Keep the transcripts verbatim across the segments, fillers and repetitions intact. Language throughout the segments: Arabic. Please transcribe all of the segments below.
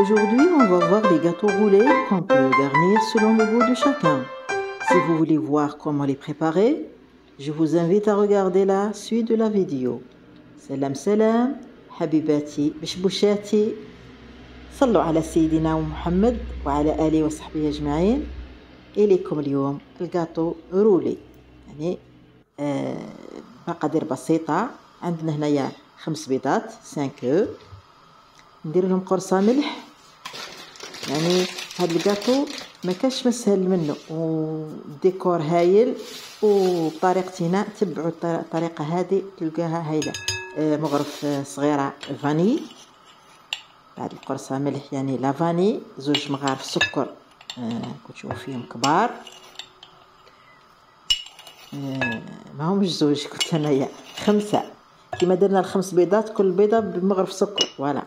Aujourd'hui, on va voir des gâteaux roulés qu'on peut garnir selon le goût de chacun. Si vous voulez voir comment les préparer, je vous invite à regarder la suite de la vidéo. Salam salam, habibati, bishbouchati. صلوا على سيدنا ومحمد وعلى آله وصحبه أجمعين. إليكم اليوم الجاتو رولي، يعني آه مقادير بسيطة. عندنا هنايا خمس بيضات خمسة أو ندير لهم قرصة ملح. يعني هاد الجاتو ما كاش مسهل منه وديكور هايل، وطريقتنا تبعوا الطريقة هذه تلقاها هايلة. آه مغرف صغيرة فاني، بعد القرصة ملح يعني لافاني، زوج مغارف سكر آه كتشوفو فيهم كبار، آه ماهمش زوج قلت انايا خمسة، كيما درنا الخمس بيضات كل بيضة بمغرف سكر. فوالا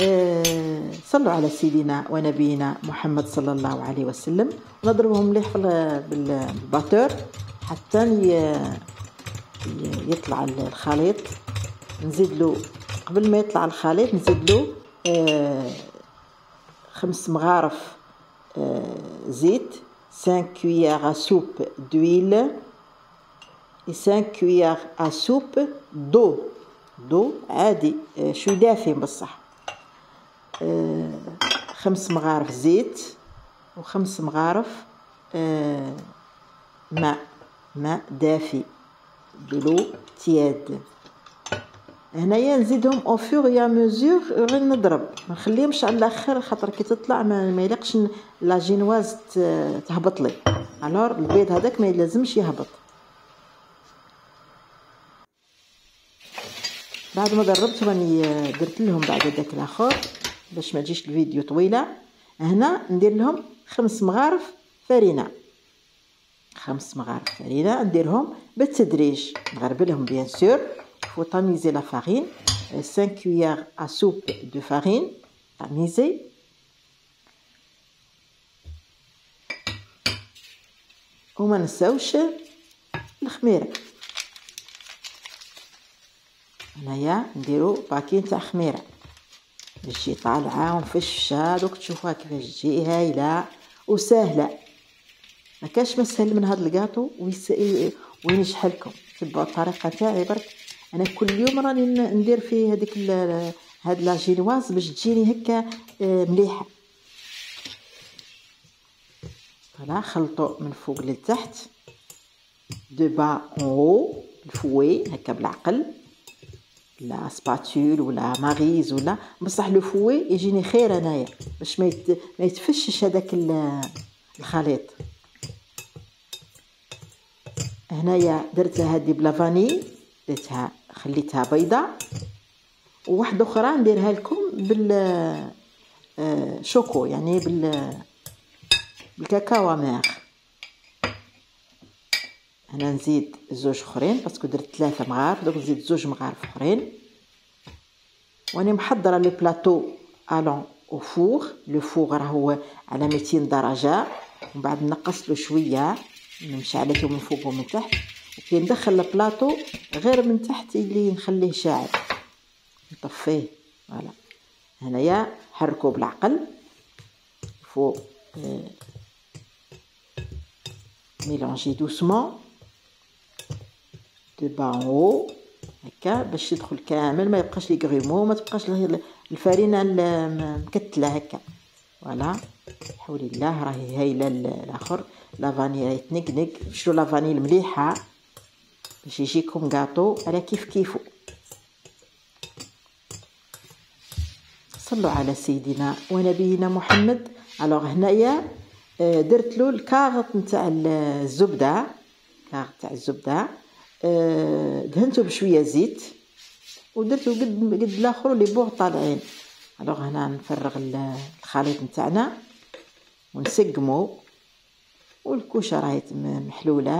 آه صلوا على سيدنا ونبينا محمد صلى الله عليه وسلم. نضربهم مليح بالباتور حتى يطلع الخليط. نزيد له قبل ما يطلع الخليط نزيد له آه خمس مغارف آه زيت، خمسة كويار ا سوب دويل، و خمسة كويار ا سوب دو دو عادي آه شوي دافي بصح. آه خمس مغارف زيت وخمس مغارف آه ماء ماء دافي دلو تياد. هنايا نزيدهم او فور يا ميزور، غير نضرب ما نخليهمش على الاخر، خاطر كي تطلع ما يلقش لا جينواز تهبط لي. الور البيض هذاك ما لازمش يهبط. بعد ما ضربت راني درت لهم بعد داك الاخر باش ما تجيش الفيديو طويله. هنا ندير لهم خمس مغارف فرينه، خمس مغارف فرينه نديرهم بالتدريج، نغربلهم بيان سور. faut tamiser la farine, cinq cuillères à soupe de farine tamisée. وما نساوش الخميره. هنايا نديرو باكين تاع خميره باش تجي طالعه ومفششه، دوك تشوفوها كيفاش تجي هايله وسهله، ما كاش ما سهل من هاد الكاطو. وين نشحلكم تبعوا الطريقه تاعي برك. انا كل يوم راني ندير في هذيك هاد لا جينواز باش تجيني هكا مليحه. فوالا خلطو من فوق للتحت، دو با اون هو الفوي هكا بالعقل، لا سباتول ولا ماريز ولا، بصح لو فوي يجيني خير انايا باش ما يتفشش هذاك الخليط. هنايا درتها هادي بلافاني، درتها خليتها بيضه، وواحده اخرى نديرها لكم بال شوكو يعني بال بالكاكاو ماغ. هنا نزيد زوج اخرين باسكو درت ثلاثه مغارف، دوك نزيد زوج مغارف اخرين. وانا محضره لو بلاطو الون او فور، لو فور راهو على مئتين درجه، ومن بعد نقص له شويه، نشعلته من فوق ومن تحت، وكي ندخل البلاطو غير من تحت اللي نخليه شاعل نطفيه. فوالا هنايا حركو بالعقل فوق ميلونجي دوسمون دو با اون هو هكا باش يدخل كامل، ما يبقاش لي غريمو، ما تبقاش الفرينه مكتله هكا. فوالا حول الله راهي هايله. الاخر لافاني راهي تنقنق، شرو لافاني المليحه باش يجيكم كاطو على كيف كيفو. صلوا على سيدنا ونبينا محمد. الوغ هنايا درت له الكاغط نتاع الزبده، كاغط تاع الزبده دهنته بشويه زيت ودرته قد قد الاخر لي بوغ طالعين. الوغ هنا نفرغ الخليط نتاعنا ونسقمو، والكوشه راهي محلوله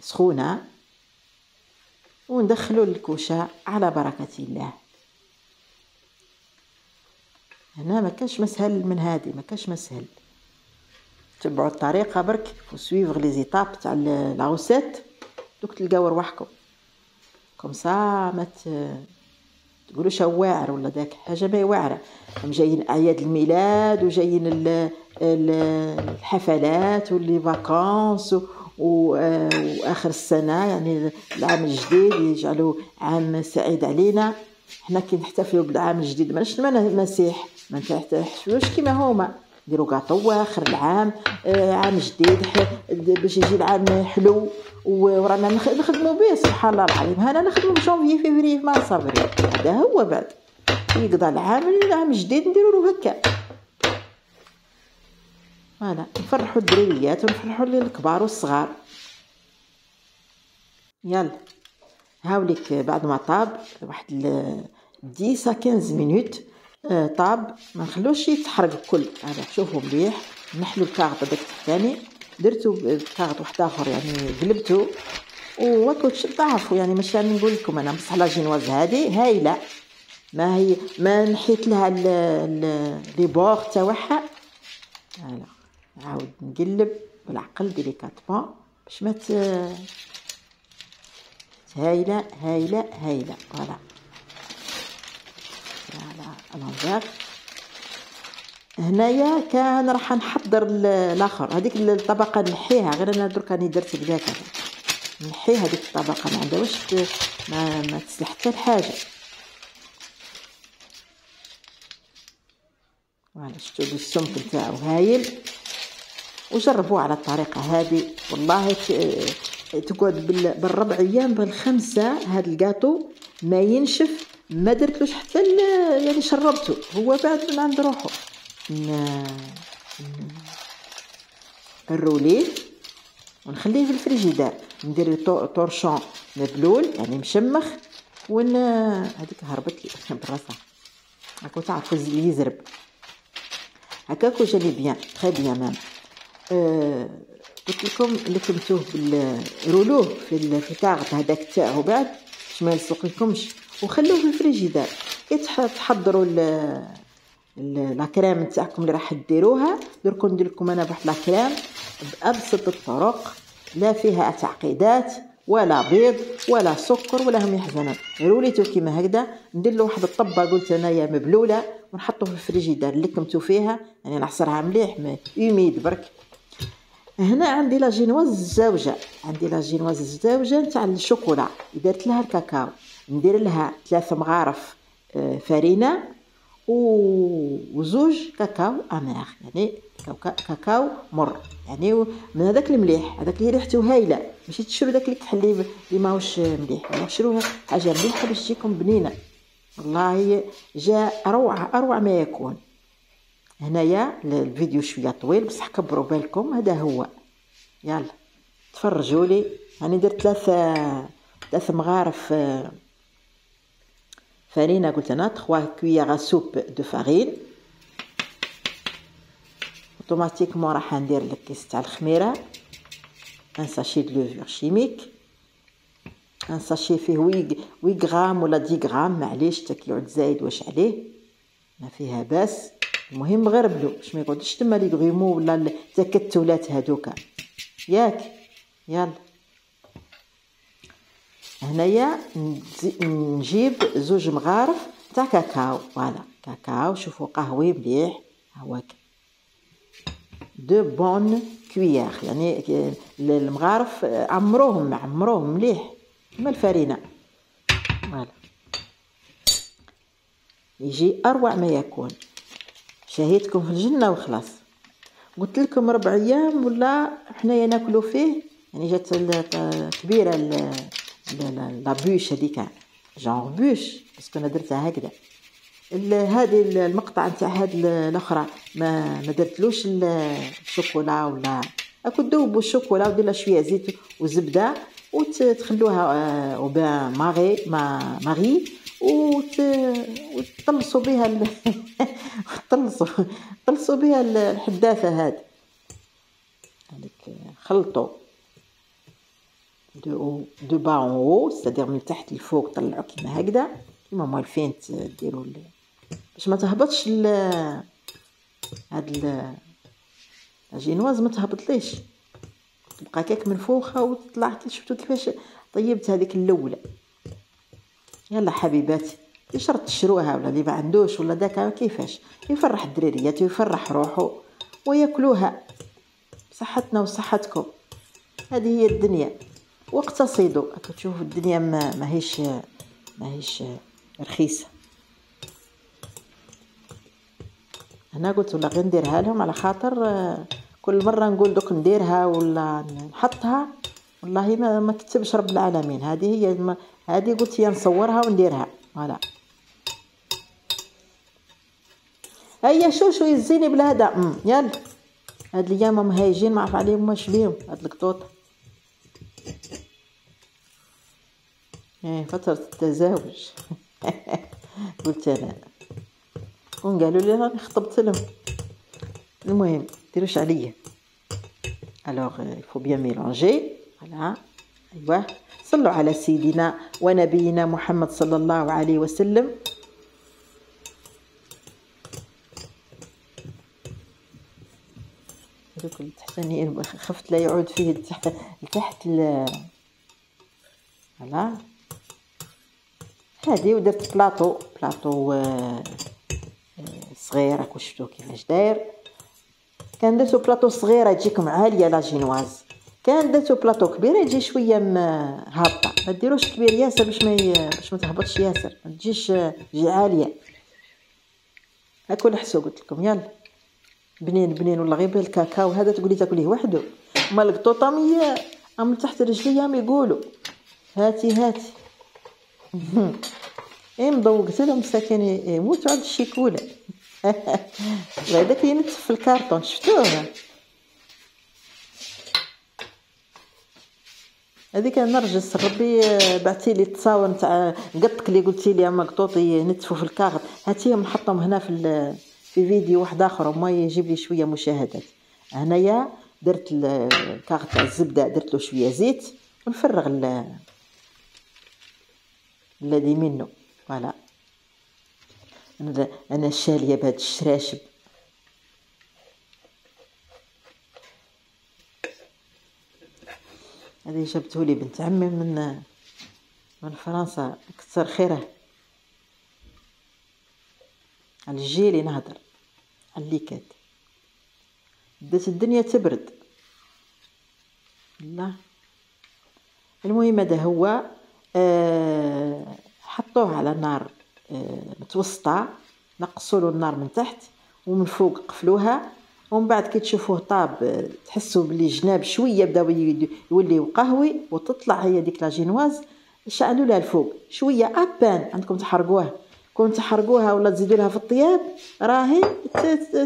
سخونه، وندخلوا الكوشه على بركه الله. هنا ما كاش مسهل من هذه، ما كاش مسهل، تبعوا الطريقه برك، فو سويفغ لي زيتاب تاع لا روسيت، دوك تلقاو رواحكم كومسا. ما تقولوا شواعر ولا داك حاجه ما واعره، هم جايين اعياد الميلاد وجايين الحفلات واللي فاكانس واخر السنه، يعني العام الجديد يجعلوا عام سعيد علينا. حنا كي نحتفلوا بالعام الجديد ماناش مسيح، ما نحتفلوش كيما هما، نديروا كاطو اخر العام، عام جديد باش يجي العام حلو ورانا نخدموا به. سبحان الله العظيم، هانا نخدموا بجونفي فيفري ما صبري، هذا هو بعد يقضى العام العام الجديد نديروا له هكا. فوالا نفرحوا الدريات ونفرحوا الكبار والصغار. يلا هاوليك بعد ما طاب واحد ديسا كنز مينوت طاب، ما نخلوش يتحرق الكل. هذا شوفوا مليح، نحلو الكاغط هذاك الثاني، درتو بكاغط واحد اخر يعني قلبتو وكلش تعرفوا، يعني مش راني نقول لكم انا، بصح لا جينواز هذه هايله، ما هي ما نحيت لها لي بور تاعها. هلا نعاود نقلب بالعقل ديليكاتمون باش ما مت... هايله هايله هايله. فوالا الانفير هنايا كان راح نحضر الاخر، هذيك الطبقه نحيها، غير انا درك راني درت بذاك نحي هذيك الطبقه، ما عندها واش ما, ما تصلح حتى لحاجه. فوالا شفتوا السمك نتاعو هايل، وجربوه على الطريقه هذه والله تقعد بالربع ايام بالخمسه هذا الكاطو ما ينشف، ما درتلوش حتى يعني شربته هو بعد من عند روحه. الروليه ونخليه في الفريجيدار، ندير طورشون مبلول يعني مشمخ، ون هذيك هربت لي براسها هاكا تعرفوا اللي يزرب هكاك وجالي بيان تري بيان مام. أه... قلت لكم لكمتوه بالرولوه في الكاغط هذاك تاعو بعد باش ما يلصقلكمش، وخلوه في الفريجيدار كي تحضروا لا كريم نتاعكم اللي راح ديروها. دركم ندير لكم انا بواحد لا كريم بابسط الطرق، لا فيها تعقيدات ولا بيض ولا سكر ولا هم يحزنون، روليتو كيما هكذا، ندير له واحد الطبه قلت انايا مبلوله ونحطوه في الفريجيدار اللي كمتو فيها، يعني نعصرها مليح ما يميد برك. هنا عندي لا جينواز الزوجه، عندي لا جينواز الزوجه نتاع الشوكولا درت لها الكاكاو، ندير لها ثلاثة مغارف فرينه وزوج كاكاو امير يعني كاكاو مر، يعني من هذاك المليح هذاك اللي ريحته هايله، ماشي تشرو داك اللي كحلي اللي ماهوش مليح، يعني شروه حاجه مليحه باش تجيكم بنينه. والله جا اروع اروع ما يكون. هنايا الفيديو شويه طويل بصح كبروا بالكم، هذا هو. يلا تفرجوا لي، يعني درت ثلاثه ثلاث مغارف فرينه قلت انا، ثلاثة كوييغ سوب دو فارين. اوتوماتيكمون راح ندير الكيس تاع الخميره، ان ساشي دو لوفور شيميك، ان ساشي فيه وي غرام ولا دي غرام، معليش تا كيلو زايد واش عليه ما فيها باس، المهم غربلو باش ما يقعدش تما لي غيمو ولا التكتلات هذوك ياك. يلا هنايا نجيب زوج مغارف تاع كاكاو، فوالا كاكاو شوفوا قهوي مليح هواك، دو بون كويير يعني المغارف عمروهم عمروهم مليح كما الفرينه. فوالا يجي اروع ما يكون، شهيتكم في الجنه وخلاص. قلت لكم ربع ايام ولا حنايا ناكلو فيه، يعني جات كبيره لا بوش هذيك جونغ بوش باسكو انا درتها هكذا. هذه المقطع نتاع هذه الاخرى ما ما درتلوش الشوكولا ولا اكو، ذوبوا الشوكولا ودير لها شويه زيت وزبده وتخلوها او بان ماري ما ماري وتطلصوا بها تطلصوا تطلصوا بها الحداثه هذه هذيك، خلطوا دو دو با اون او سادير من تحت لفوق، طلعوا كيما هكذا كيما موالفين ديروا باش ما تهبطش هاد الجينواز، ما تهبطليش تبقى كاك منفوخه وتطلع. شفتوا كيفاش طيبت هذيك الاولى. يلا حبيباتي يشرط تشروها ولا اللي ما عندوش ولا داك كيفاش يفرح الدراريات ويفرح روحو وياكلوها. صحتنا وصحتكم، هذه هي الدنيا، واقتصدوا. كتشوفوا الدنيا ما ماهيش ماهيش رخيصه. انا قلت ولا غير نديرها لهم على خاطر كل مره نقول دوك نديرها ولا نحطها، والله ما ما كتبش رب العالمين. هذه هي هذه قلت هي نصورها ونديرها. فوالا هيا شوشو يزيني بلا هذا. يلا هاد الايام هما هايجين ما عرف عليهم واش بيهم هاد القطوطه. ايه فتره التزاوج قلت انا كون قالوا لي راني خطبت لهم. المهم ديروش عليا. الوغ يفو بيان ميلونجي. فوالا ايوا صلوا على سيدنا ونبينا محمد صلى الله عليه وسلم. هذوك التحتانيين خفت لا يعود فيه لتحت لتحت ال فوالا. هادي ودرت بلاطو بلاطو صغير. راكو شفتو كيفاش داير. كان درتو بلاطو صغيره تجيكم عاليه لا جينواز، كان درتو بلاطو كبيره يجي شويه هابطه. ما ديروش كبير ياسر باش ما باش ما تهبطش ياسر، ما تجيش تجي عاليه. هاكو نحسو قلت لكم. يلا بنين بنين والله غير بالكاكاو. هذا تقولي تاكليه وحده، اما القطوطه ميه من تحت رجليا ما يقولوا هاتي هاتي. اي مضوقت لهم مساكين يموتوا على الشيكوله. هذاك ينتف في الكارطون شفتوه. هذيك نرجس ربي بعتي لي التصاور نتاع قطك اللي قلتي لي اما قطوطي ينتفوا في الكارط، هاتيهم نحطهم هنا في في فيديو واحد اخر وما يجيب لي شويه مشاهدات. هنايا درت الكارط تاع الزبده، درت له شويه زيت ونفرغ الذي منه. فوالا انا شاليه بهاد الشراشب. هذه جابته لي بنت عمي من من فرنسا، كثر خيره على الجيلي نهضر على اللي كاد. بدات الدنيا تبرد الله. المهم هذا هو. أه حطوه على نار أه متوسطه، نقصوا له النار من تحت ومن فوق قفلوها. ومن بعد كي تشوفوه طاب تحسوا بلي جناب شويه بداو يوليو قهوي وتطلع هي ديك لا جينواز. شعلوا لها الفوق شويه ابان. عندكم تحرقوها، كون تحرقوها ولا تزيدوا لها في الطياب راهي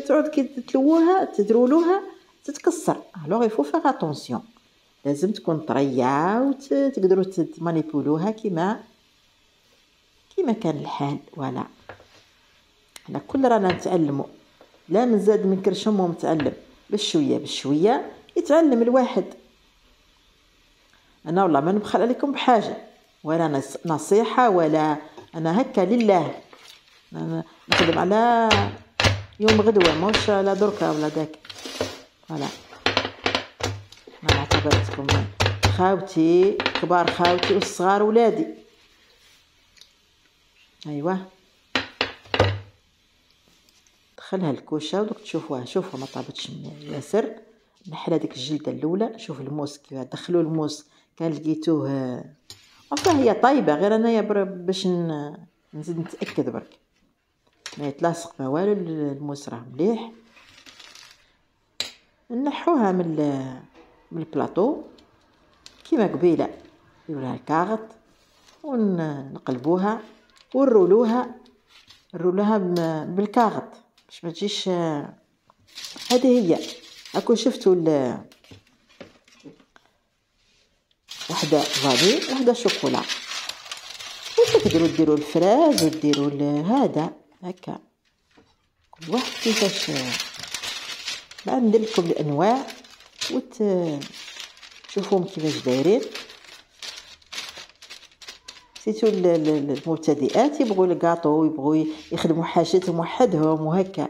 تعود كي تلووها تدرولوها تتكسر. الوغ يفو فيغ اتونسيون، لازم تكون طريه وتقدروا تمانيبولوها كيما كيما كان الحال. ولا حنا كل رانا نتعلموا، لا من زاد من كرش امه متعلم. بالشويه بالشويه يتعلم الواحد. انا والله ما نبخل عليكم بحاجه ولا نصيحه ولا انا هكا لله. انا نخدم على يوم غدوه ماهوش على دركا ولا داك. فوالا انا اعتبرتكم خاوتي، كبار خاوتي والصغار ولادي. ايوا دخلها الكوشه ودوك تشوفوها. شوفوا ما طابتش ياسر، نحل هذيك الجلده الاولى. شوف الموس كيفاه دخلوا الموس، كان لقيتوه اصلا هي طايبه. غير انايا باش نزيد نتاكد برك ما يتلاصق ما والو. الموس راه مليح. نحوها من من البلاطو كيما قبيله، يولها الكاغط ونقلبوها ونرولوها نرولوها بالكاغط باش ما تجيش. هذه هي. هاكو شفتوا ال وحده فاني وحده شوكولا. انتو تقدروا ديروا الفراز وديروا هذا هكا كل واحد كيفاش. بعد ندير لكم الانواع وت شوفوهم كيفاش دايرين. سيتو المبتدئات يبغوا الكاطو ويبغوا يخدموا حاجتهم وحدهم وهكا.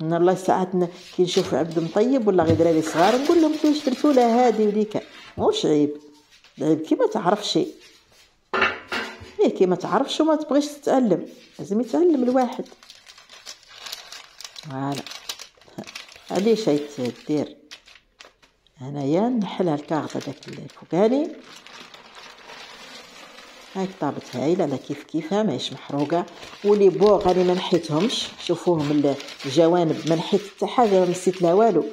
من الله ساعات كي نشوف عبد مطيب ولا غير دراري صغار نقول لهم كيفاش درتو لها هادي وليكا. ماهوش عيب، العيب كي ما تعرفش ياك كي ما تعرفش وما تبغيش تتعلم، لازم يتعلم الواحد. فوالا علاش يتدير هنايا، نحلها الكاغط هذاك الفوكالي هاك طابت هايله على كيف كيفها، ماهيش محروقه. ولي بوغ راني ما نحيتهمش، شوفوهم الجوانب ما نحيت حتى حاجه، ما نسيت لا والو،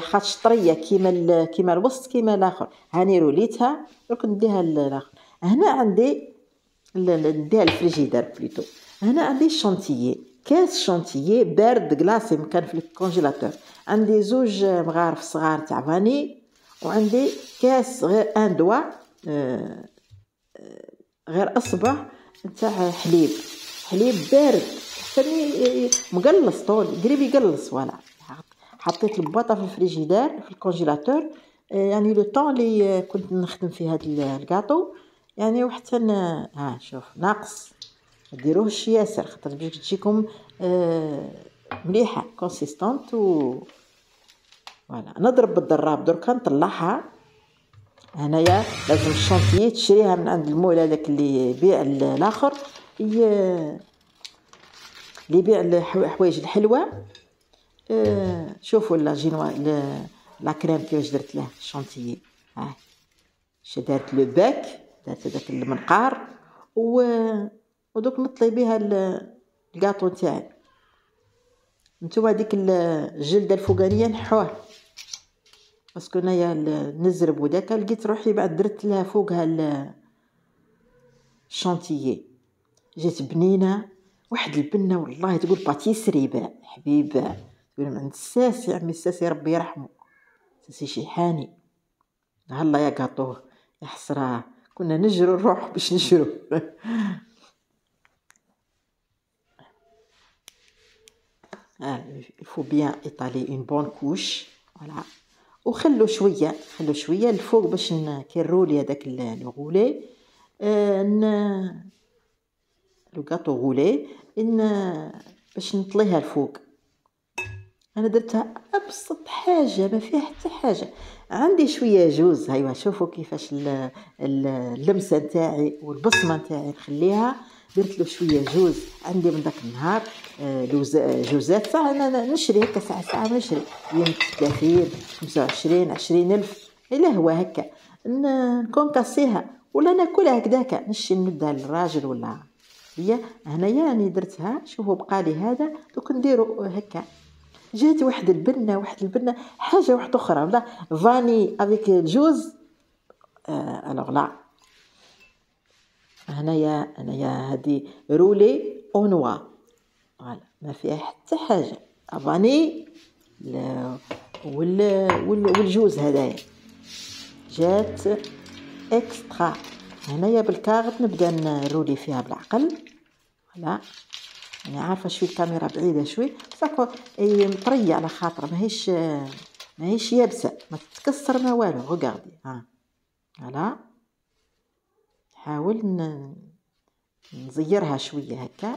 خاطش شطريه كيما كيما الوسط كيما الاخر. هاني روليتها درك نديها للاخر. هنا عندي نديها الفريجيدار بليتو. هنا عندي شونتيي، كاس شونتيي بارد كلاصي مكان في الكونجيلاتور. عندي زوج مغارف صغار تاع فاني، وعندي كاس غير ان دوا غير اصبع تاع حليب، حليب بارد حتى مقلص طول قريب يقلص. فوالا حطيت البواطه في الفريجيدار في الكونجيلاتور، يعني لو طون لي كنت نخدم في هذا الكاطو يعني. وحتى ها شوف ناقص، ما ديروهش ياسر خاطر باش تجيكم آه مليحه كونسيستونت. و فوالا نضرب بالضراب دركا نطلعها. هنايا لازم الشونتيي تشريها من عند المولى هذاك اللي يبيع الاخر، اللي يبيع الحوايج الحلوه. آه شوفوا لا جينوا لا كريم كيفاش درت له الشونتيي. ها شدرت لو باك درت هذاك المنقار، و ودوك نطلي بها الكاطو تاعي. نتوما ديك الجلده الفوقانيه نحوها باسكو انايا نزرب، وداك لقيت روحي بعد درت لها فوقها الشونتيي، جات بنينه واحد البنه والله تقول باتيسري باه حبيبه. تقول من عند الساسي، عمي الساسي ربي يرحمه، ساسي شيحاني. هلا يا كاطوه يا حسره كنا نجرو نروح باش نجرو. آه، il faut bien étaler une bonne couche. voilà. وخلو شويه خلو شويه الفوق باش كيرولي هذاك لو غولي. آه، ن لو كاطو غولي ان باش نطليها الفوق. انا درتها ابسط حاجه ما فيها حتى حاجه. عندي شويه جوز، ايوا شوفوا كيفاش اللمسه نتاعي والبصمه نتاعي نخليها. درت له شويه جوز عندي من داك النهار، جوزات صح انا نشري هكا ساعه ساعه نشري يمكن ثلاثين خمسة وعشرين عشرين ألف الا هو هكا، نكونكاسيها ولا ناكلها هكذاك نشي نمدها للراجل ولا هي. هنايا راني درتها شوفوا بقى لي هذا، دوك نديرو هكا. جات واحد البنه واحد البنه حاجه واحده اخرى ولا فاني افيك الجوز. آه الوغ لا هنايا هنايا هادي رولي او نوا. فوالا ما فيها حتى حاجه، فاني وال والجوز هدايا جات اكسترا. هنايا بالكاغط نبدا نرولي فيها بالعقل. فوالا يعني عارفه شوي الكاميرا بعيده شوي بصح اي مطريه على خاطر ماهيش ماهيش يابسه، ما تتكسر ما والو. غوغاردي ها فوالا نحاول نزيرها شويه هكا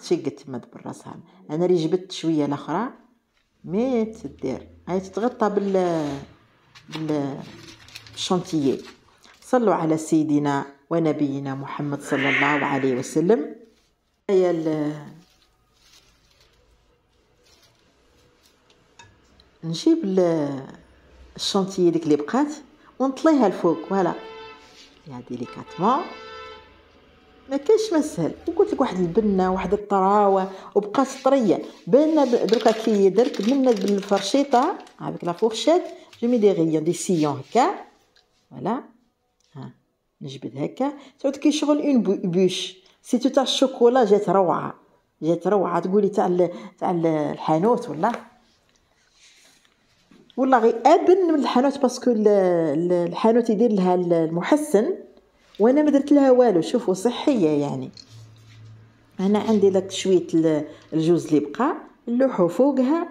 تشقت تما دبر راسها. انا اللي جبت شويه الاخرى مي تدير هاي تتغطى بال بالشونتيي. صلوا على سيدنا ونبينا محمد صلى الله عليه وسلم. هي نجيب الشونتيي ديك اللي بقات ونطليها الفوق. فوالا يا ديليكاتمون ما كاينش ما سهل. وقلت لك واحد البنه واحد الطراوه وبقات طريه بالنا دركا كي درت بالنا بالفرشيطه هذيك لا فورشيت جو مي دي غيون دي سيون هكا. فوالا ها نجبد هكا تعود كي شغل اون بوش سيتو تاع الشوكولا. جات روعه جات روعه تقولي تاع تاع الحانوت ولا والله غير ابن من الحانوت باسكو الحانوت يدير لها المحسن وانا ما درت لها والو. شوفوا صحيه يعني. انا عندي لك شويه الجوز اللي بقى نلوحو فوقها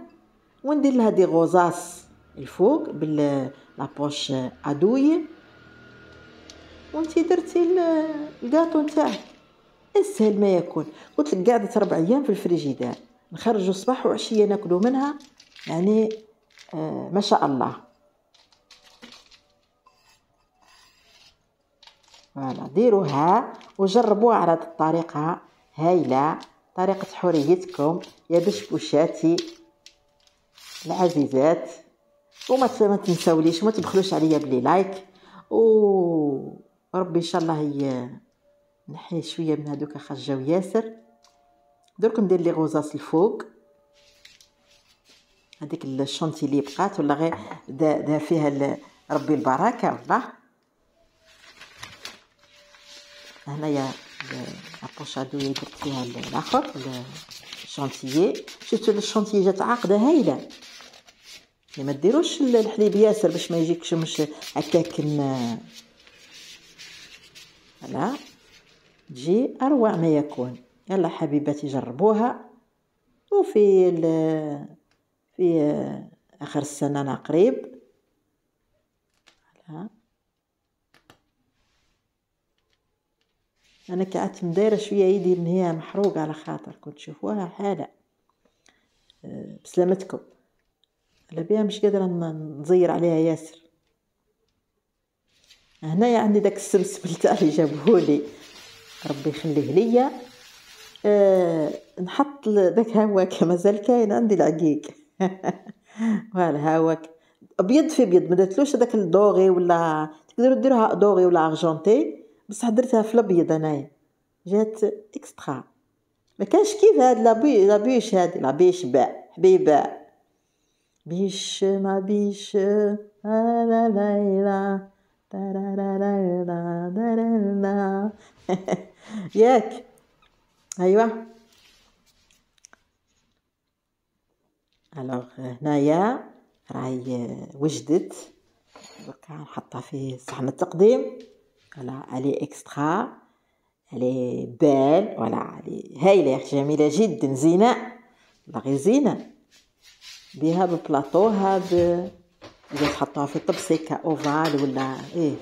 وندير لها دي غوزاس الفوق باللابوش ادوي. وانتي درتي الكاطو نتاعك اسهل ما يكون. قلت لك قعدت ربع ايام في الفريجيدار، نخرجو صباح وعشيه ناكلو منها يعني. آه ما شاء الله. فوالا ديروها وجربوها على هاد الطريقه هايله، طريقه حوريتكم يا بشبوشاتي العزيزات. وما تنساوليش وما تبخلوش عليا بلي لايك، وربي ان شاء الله هي نحي شويه من هذوك خرجاو ياسر. درك ندير لي غوزاس الفوق، هذيك الشونتي اللي بقات ولا غير دار فيها ربي البركه. والله هنايا البوشادويه درت فيها الاخر الشونتيي. شفتوا الشونتيي جات عاقده هايله. ما ديروش الحليب ياسر باش ما يجيكش مش هكاك، لا تجي اروع ما يكون. يلا حبيباتي جربوها. وفي في اخر السنه انا قريب انا كعدت مدايره شويه يدي من هي محروقه على خاطر كنت تشوفوها حاله. بسلامتكم. على بها مش قادره نزير عليها ياسر. هنايا عندي داك السمسم تاع اللي جابوهولي ربي يخليه ليا. أه نحط داك هواك مازال كاين عندي العقيق هواك ابيض في ابيض، ما درتلوش هذاك الدوغي، ولا تقدروا ديروها دوغي ولا ارجونتي، بصح درتها في الابيض انايا جات اكسترا. ما كانش كيف هاد لابي لابيش هاد لابيش باء حبيبه بيش ما بيش لا لا لا تارارارارا ياك. ايوا الوغ هنايا راهي وجدت، دركا نحطها في صحن التقديم. فوالا علي اكسترا علي بال، فوالا علي هايله جميله جدا زينه. باغي زينه بها بالبلاطو هاد اذا تحطوها في طبسي كاوفال ولا ايه.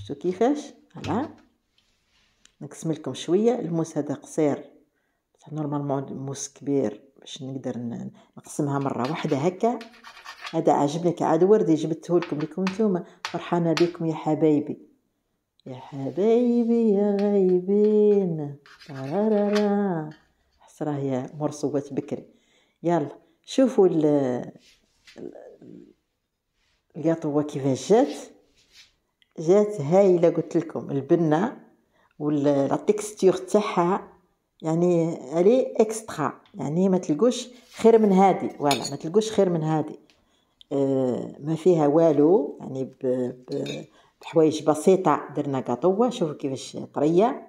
شفتو كيفاش؟ فوالا نقسم لكم شويه. الموس هذا قصير بصح نورمالمون الموس كبير باش نقدر نقسمها مره واحده هكا. هذا عجبني كعاد وردي جبته لكم ليكم نتوما. فرحانه بكم يا حبايبي يا حبايبي يا غايبين. رارارا حسره هي مرسوات بكري. يلا شوفوا ال القطوه كيفاش جات، جات هايله قلت لكم. البنه والتكستير تاعها يعني علي اكسترا، يعني ما تلقوش خير من هادي. فوالا ما تلقوش خير من هادي. آه ما فيها والو، يعني بحوايج بسيطه درنا قطوه. شوفوا كيفاش طريه،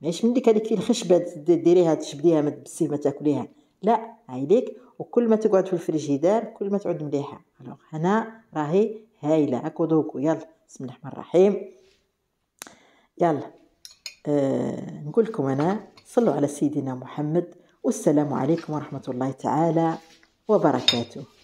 ماهيش من ديك هذيك الخشبه ديريها تشبديها ما تبسيها ما تاكليها، لا هايليك. وكل ما تقعد في الفريجيدار كل ما تعود مليحه. الوغ هنا راهي هايله هاكو دوكو. يلا بسم الله الرحمن الرحيم. يلا آه نقول لكم انا صلوا على سيدنا محمد، والسلام عليكم ورحمه الله تعالى وبركاته.